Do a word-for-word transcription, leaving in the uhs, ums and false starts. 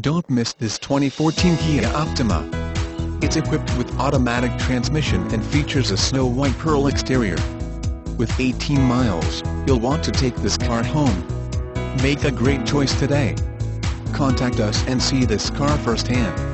Don't miss this twenty fourteen Kia Optima. It's equipped with automatic transmission and features a Snow White Pearl exterior. With eighteen miles, you'll want to take this car home. Make a great choice today. Contact us and see this car firsthand.